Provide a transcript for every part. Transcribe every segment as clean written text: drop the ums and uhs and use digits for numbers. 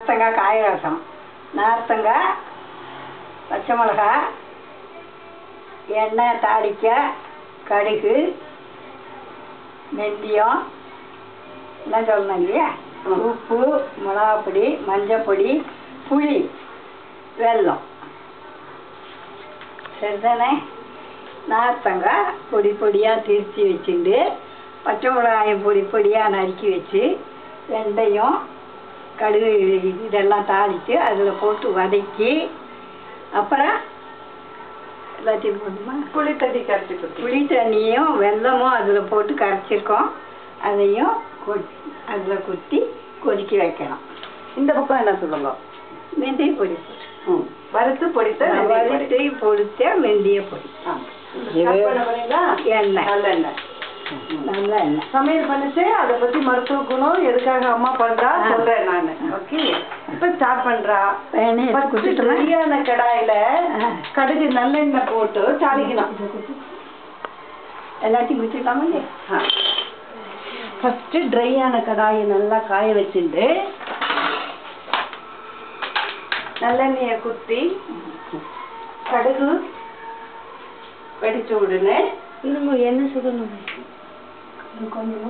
நார்த்தங்காய் காய் ரசம், நார்த்தங்காய் பச்சை மிளகாய், எண்ணெய் தாளிக்க கடுகு வெந்தயம் எல்லாம் சொல்லணும் இல்லையா. உப்பு, மிளகாப்பொடி, மஞ்சப்பொடி, புளி, வெல்லம் சரிதானே. நார்த்தங்காய் பொடி பொடியாக திரித்து வச்சுட்டு, பச்சை மிளகாயும் பொடி பொடியாக நறுக்கி வச்சு, வெந்தயம் கடுகு இதெல்லாம் தாளித்து அதில் போட்டு வதக்கி, அப்புறம் எல்லாத்தையும் போட்டுமா புளி தண்ணி கரைச்சி, புளி தண்ணியும் வெல்லமும் அதில் போட்டு கரைச்சிருக்கோம், அதையும் அதில் கொட்டி கொதிக்க வைக்கணும். இந்த பக்கம் என்ன சொல்லுங்க, வெந்தய பொடி, வறுத்து பொடித்த வறுத்தை பொடித்த வெந்தய பொடி, எண்ணெய், நல்லெண்ணெய், நல்ல எண்ணெய். சமையல் பண்ணிச்சு அதை பற்றி மருத்துவ குணம் எதுக்காக அம்மா பண்ணுறா சொல்கிறேன் நான். ஓகே, இப்போ ஸ்டார்ட் பண்ணுறா. சரியான கடாயில் கடுகு நல்லெண்ணெய் போட்டு தாளிக்கணும். எல்லாத்தையும் குடிச்சிருக்காமலே. ஃபஸ்ட்டு ட்ரையான கடாயை நல்லா காய வச்சுட்டு நல்லெண்ணெயை குத்தி கடுகு வெடிச்சு விடுன்னு. இல்லைங்க, என்ன சொல்லணும், கொஞ்சம்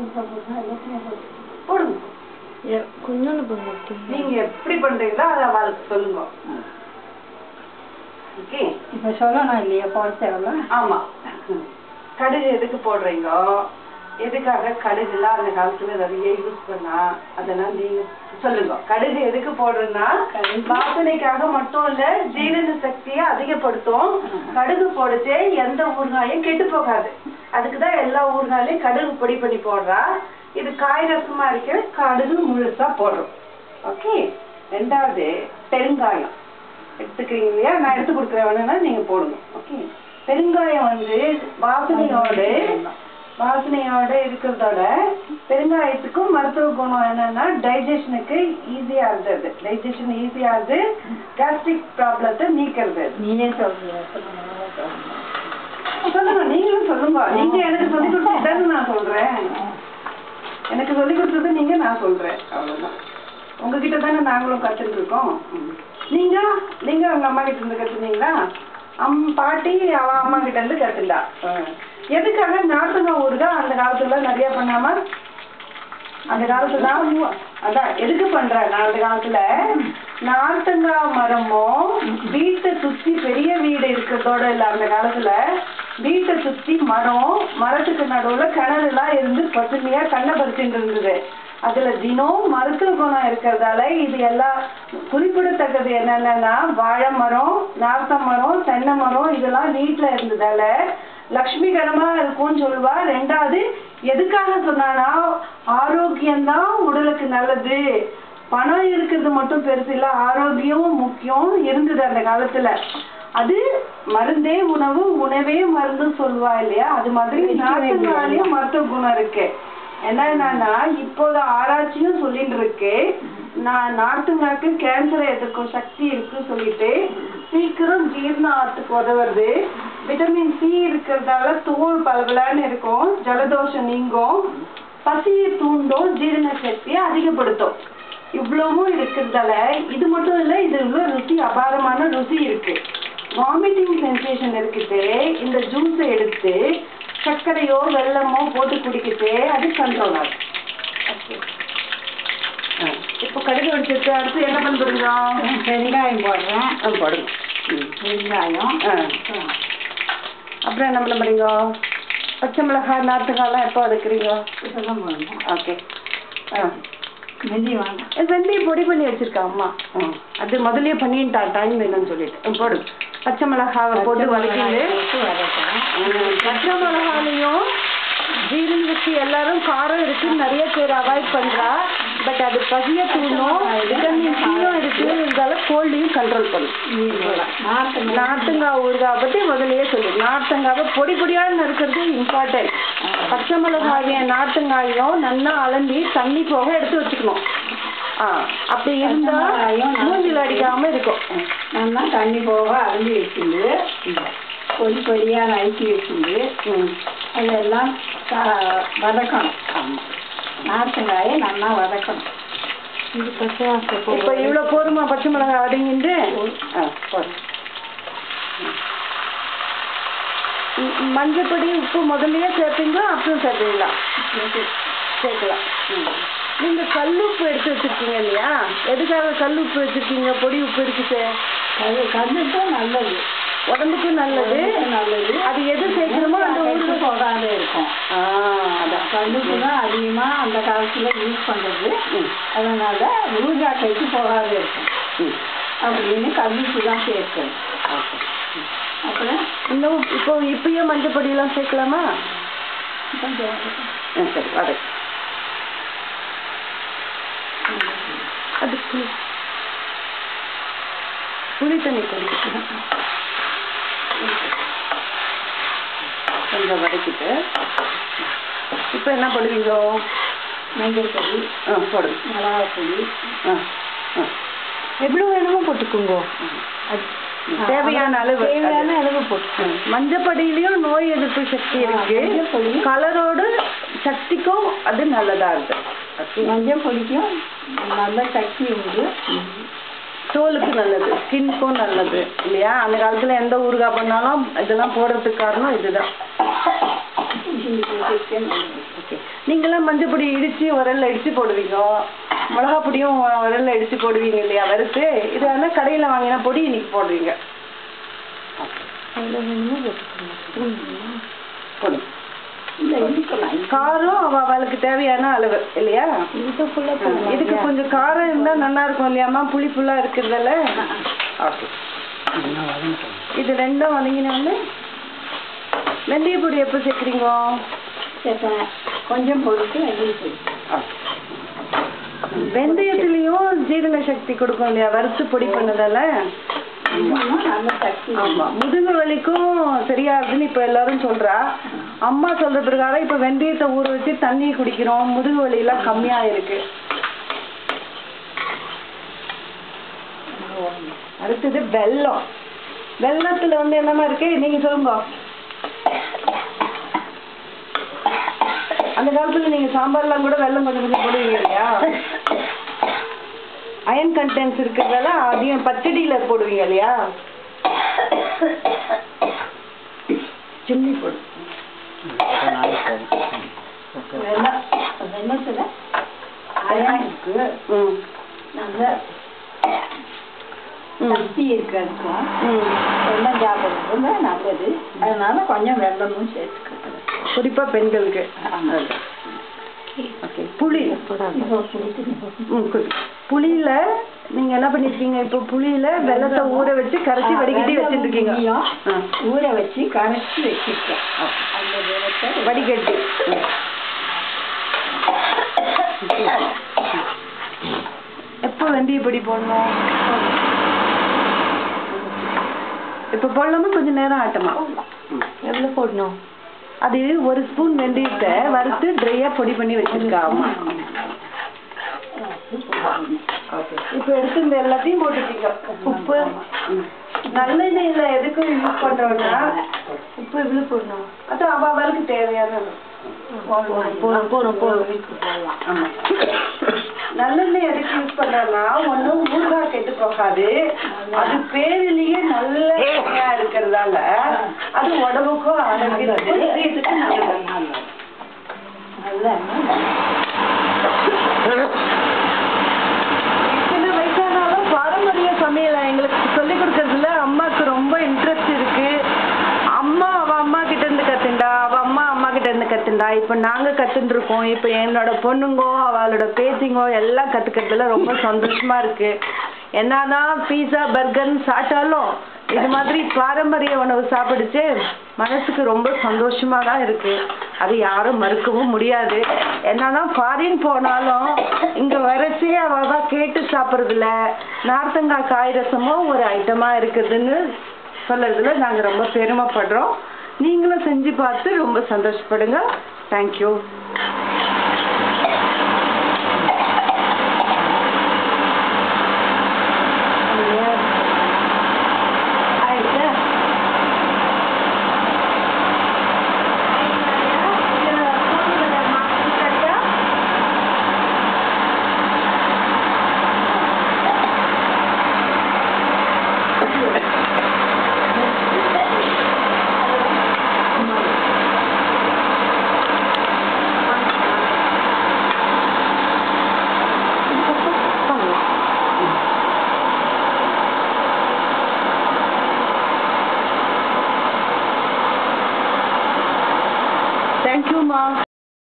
நீங்க எப்படி பண்றீங்களோ அதை அவளுக்கு சொல்லுங்க. ஓகே, இப்ப சொல்லணும் இல்லையா போட தேவை. ஆமா, கடுகு எதுக்கு போடுறீங்க, எதுக்காக கடுகுலாம் அந்த காலத்துல நிறைய யூஸ் பண்ணா, அதெல்லாம் நீங்க சொல்லுங்க. கடுகு எதுக்கு போடுறதுன்னா வாசனைக்காக மட்டும் இல்ல, ஜீரண சக்தியை அதிகப்படுத்தும். கடுகு போடுச்சு எந்த ஊறுகாயும் கெட்டு போகாது, அதுக்குதான் எல்லா ஊறுகாயிலையும் கடுகு பொடி பண்ணி போடுறா. இது காய் ரசமா இருக்க கடுகு முழுசா போடுறோம். ஓகே, ரெண்டாவது பெருங்காயம் எடுத்துக்கிறீங்க இல்லையா, நான் எடுத்து கொடுக்குறேன், வேணும்னா நீங்க போடுங்க. ஓகே, பெருங்காயம் வந்து வாசனையோட இருக்கிறதோட பெருங்காயத்துக்கும் மருத்துவ குணம் என்னன்னா டைஜஷனுக்கு ஈஸியா இருந்தது, டைஜஷன் ஈஸியா இருந்து கேஸ்ட்ரிக் ப்ராப்ளத்தை நீக்கிறது. நீயே சொல்லுங்க, நீங்களும் சொல்லுங்க. நீங்க எனக்கு சொல்லி கொடுத்தது நான் சொல்றேன், எனக்கு சொல்லி கொடுத்தது நீங்க, நான் சொல்றேன், அவ்வளவுதான். உங்ககிட்ட தானே நாங்களும் கத்துட்டு இருக்கோம். நீங்க நீங்க உங்க அம்மா கிட்ட இருந்து கத்துனீங்களா, பாட்டி அவ அம்மா கிட்ட இருந்து கத்துண்டா. எதுக்காக நார்த்தங்காய் ஊறுகாய் அந்த காலத்துல நிறைய பண்ணாம, அந்த காலத்துல அதான் எதுக்கு பண்றேன் நான். அந்த காலத்துல நார்த்தங்காய் மரமும் வீட்டை சுத்தி, பெரிய வீடு இருக்கிறதோட இல்ல, அந்த காலத்துல வீட்டை சுத்தி மரம், மரத்துக்கு நடுவுல கிணறு எல்லாம் இருந்து பசுமையா கண்ணை பறிச்சுட்டு இருந்தது. அதுல தினம் மருத்துவ குணம் இருக்கிறதால இது எல்லாம் குறிப்பிடத்தக்கது. என்னன்னா வாழை மரம், நார்த்த மரம், தென்னை மரம் இதெல்லாம் வீட்டுல இருந்ததால லக்ஷ்மிகரமா இருக்கும்னு சொல்லுவா. ரெண்டாவது எதுக்காக சொன்னா, ஆரோக்கியம்தான் உடலுக்கு நல்லது, பணம் இருக்கிறது மட்டும் பெருசு இல்ல, ஆரோக்கியமும் முக்கியம் இருந்தது அந்த காலத்துல. அது மருந்தே உணவு, உணவே மருந்து சொல்லுவா இல்லையா, அது மாதிரி நாட்டுக்காலையும் மருத்துவ குணம் இருக்கு. என்னன்னா இப்போது ஆராய்ச்சியும் சொல்லிட்டு இருக்கு, நான் நார்த்தங்காய்க்கு கேன்சரை எதிர்க்கும் சக்தி இருக்கு சொல்லிட்டு, சீக்கிரம் ஜீரணத்துக்கு உதவுறது, விட்டமின் சி இருக்கிறதால தோல் பலபலன்னு இருக்கும், ஜலதோஷம் நீங்கும், பசியை தூண்டும், ஜீரண சக்தியை அதிகப்படுத்தும். இவ்வளவும் இருக்கிறதால இது மட்டும் இல்லை, இது இவ்வளோ ருசி, அபாரமான ருசி இருக்கு. வாமிட்டிங் சென்சேஷன் இருக்குது, இந்த ஜூஸை எடுத்து சர்க்கரையோ வெல்லமோ போட்டு குடிக்கிட்டு அது கண்ட்ரோல் ஆகும். இப்போ கடுகு வச்சுட்டு அடுத்து என்ன பண்ணுறீங்க, வெங்காயம் போடுறேன், போடுங்க வெங்காயம். அப்புறம் என்ன பண்ணுறீங்க, பச்சை மிளகாய், நார்த்தங்காய்லாம் எப்போ வதக்குறீங்க, இதெல்லாம் போடுங்க. ஓகே, வெந்தயம் வாங்க, வெந்தயம் பொடி பண்ணி வச்சுருக்கா அம்மா, அது முதலே பண்ணிட்டா, டைம் வேணும்னு சொல்லிட்டு போடுங்க. பச்சை மிளகாவை போட்டு வதக்கிட்டு, பச்சை மிளகாலையும் ஜீரண சக்தி, எல்லாரும் காரம் இருக்குன்னு நிறைய பேர் அவாய்ட் பண்றா, பட் அது பசிய தூணும், விட்டமின் சியும் இருக்கு, இருந்தாலும் கோல்டையும் கண்ட்ரோல் பண்ணும். நார்த்தங்காய் ஊறுகாய் பற்றி முதலையே சொல்லுது, நார்த்தங்காவை பொடி பொடியாக இருக்கிறது இம்பார்ட்டன்ட். பச்சை மிளகாய நார்த்தங்காயும் நல்லா அலம்பி தண்ணி போக எடுத்து வச்சுக்கணும், அப்படி இருந்தா மூஞ்சில் அடிக்காம இருக்கும். நல்லா தண்ணி போக அரிஞ்சு வச்சுட்டு, பொடி பொடியாக நறுக்கி வச்சுட்டு அதெல்லாம் வதக்கணும். நார்த்தங்காயை நல்லா வதக்கணும். இப்போ இவ்வளோ போதுமா பச்சை மிளகாய் அடங்கிட்டு? ஆ, போதும். மஞ்சப்பொடி உப்பு முதல்லையே சேர்த்துங்க, அப்புறம் சேர்த்துக்கலாம் சேர்க்கலாம். நீங்கள் கல் உப்பு எடுத்து வச்சுருக்கீங்க இல்லையா? எதுக்காக கல் உப்பு வச்சுருக்கீங்க? பொடி உப்பு இருக்குது. கல்லுக்கும் நல்லது, உடம்புக்கும் நல்லது. நல்லது அது எது சேர்க்கணுமோ அந்த ஊருக்கு போகாத இருக்கும். அதான் கல்லுக்கு தான் அதிகமாக அந்த காலத்தில் யூஸ் பண்ணுறது. அதனால் ஊர்கா கைக்கு போகாத இருக்கும் அப்படின்னு கல்லுக்கு தான் சேர்க்கணும். அப்புறம் இன்னும் இப்போ இப்பயே மஞ்சள் பொடியெல்லாம் சேர்க்கலாமா? சரி, வர அதுக்கு புளி தண்ணி கொஞ்சம் கொஞ்சம் வதக்கிட்டு இப்போ என்ன பண்ணுவீங்க? மஞ்சள் பொடி போடுங்க, மிளகா பொடி எவ்வளோ வேணுமோ போட்டுக்கோங்க. அது தேவையான அளவு போட்டு. மஞ்சப்பொடியிலையும் நோய் எதிர்ப்பு சக்தி இருக்கு. கலரோடு சக்திக்கும் அது நல்லதா இருக்கு. மஞ்சள் பொடிக்கும் நல்ல சக்தி உண்டு. தோலுக்கு நல்லது, ஸ்கின்க்கும் நல்லது இல்லையா? அந்த காலத்தில் எந்த ஊறுகாய் பண்ணாலும் இதெல்லாம் போடுறதுக்கு காரணம் இதுதான். ஓகே, நீங்களாம் மஞ்சள் பொடி இடித்து உரல்ல இடித்து போடுவீங்க, மிளகா பொடியும் உரல்ல இடித்து போடுவீங்க இல்லையா? வறுத்து இது வந்து கடையில் வாங்கினா பொடி இன்னைக்கு போடுவீங்க. போடுங்க, காரம் அவளுக்கு தேவையான அளவு இல்லையா? இதுக்கு கொஞ்சம் காரம் இருந்தால் நல்லா இருக்கும் இல்லையாம்மா? புளிப்புலாம் இருக்கிறதால. ஓகே, இது ரெண்டும் வதங்கினால வெந்தய பொடி எப்போ சேர்க்குறீங்க? சேர்ப்பேன், கொஞ்சம் பொறுத்து வெந்தய பொடி. வெந்தயத்துலேயும் ஜீரண சக்தி கொடுக்கும் இல்லையா? வறுத்து பொடி பண்ணதால முதுகு வலிக்கும் சரியா இருக்குன்னு இப்போ எல்லாரும் சொல்றா. அம்மா சொல்ற பிரகாரம் இப்போ வெந்தயத்தை ஊற வச்சு தண்ணி குடிக்கிறோம், முதுகு வலியெல்லாம் கம்மியா இருக்கு. அடுத்தது வெல்லம். வெல்லத்துல வந்து என்னமா இருக்கு? நீங்க சொல்லுங்க. அந்த காலத்துல நீங்க சாம்பார்லாம் கூட வெல்லம் கொஞ்சம் கொஞ்சம் போடுவீங்க இல்லையா? அயன் கண்டென்ட்ஸ் இருக்கிறதால அதையும் பச்சடியில் போடுவீங்க இல்லையா? சில்லி போடு. வெள்ளத்தில் அயன் இருக்கு, நல்ல சக்தி இருக்கிறது. வெள்ளம் சாப்பிட்றது நல்லது, அதனால கொஞ்சம் வெள்ளமும் சேர்த்துக்கிறது, குறிப்பாக பெண்களுக்கு. ஓகே, புளி. புளியில நீங்க என்ன பண்ணிருக்கீங்க? இப்போ புளியில வெள்ளத்தை ஊற வச்சு கரைச்சி வடிகட்டி வச்சுருக்கீங்க. ஊற வச்சு கரைச்சி வச்சிருக்கேன். அந்த வெள்ளத்தை வடிகட்டி எப்போ வெந்தய பொடி போடணும்? இப்போ போடலாமா? கொஞ்சம் நேரம் ஆட்டமா? எவ்வளோ போடணும்? அது ஒரு ஸ்பூன் வெந்தயத்தை வறுத்து ட்ரையாக பொடி பண்ணி வச்சுருக்கா அம்மா. இப்போ எடுத்து எல்லாத்தையும் போட்டுட்டீங்க. உப்பு நல்லெண்ணெயில் எதுக்கும் யூஸ் பண்ணுறோன்னா உப்பு இவ்வளோ போடணும். அது அவளுக்கு தேவையான போகணும் போகணும் போகணும். நல்லெண்ணெய் எதுக்கு யூஸ் பண்ணுறோன்னா ஒன்றும் ஊறுகாய் கெட்டு போகாது. அது பேரிலேயே நல்ல எண்ணெயாக இருக்கிறதால அது உடம்புக்கும் ஆரோக்கியத்துக்கு நல்ல சின்ன வயசானாலும் பாரம்பரிய சமையலை எங்களுக்கு சொல்லிக் கொடுக்கறதுல அம்மாவுக்கு ரொம்ப இன்ட்ரெஸ்ட் இருக்கு. அம்மா அவள் அம்மா கிட்ட இருந்து கற்றுண்டா, அவள் அம்மா அம்மா கிட்ட இருந்து கற்றுண்டா. இப்போ நாங்கள் கற்றுருக்கோம். இப்போ என்னோட பொண்ணுங்கோ அவளோட பேத்திங்கோ எல்லாம் கற்றுக்கிறதுல ரொம்ப சந்தோஷமா இருக்கு. என்னதான் பீஸா பர்கர்ன்னு சாப்பிட்டாலும் இது மாதிரி பாரம்பரிய உணவு சாப்பிடுச்சு மனசுக்கு ரொம்ப சந்தோஷமாக தான் இருக்குது. அது யாரும் மறுக்கவும் முடியாது. என்னன்னா ஃபாரின் போனாலும் இங்கே வரைச்சே அவள் தான் கேட்டு சாப்பிட்றதுல நார்த்தங்காய் காய் ரசமும் ஒரு ஐட்டமாக இருக்குதுன்னு சொல்கிறதுல நாங்கள் ரொம்ப பெருமைப்படுறோம். நீங்களும் செஞ்சு பார்த்து ரொம்ப சந்தோஷப்படுங்க. தேங்க்யூ.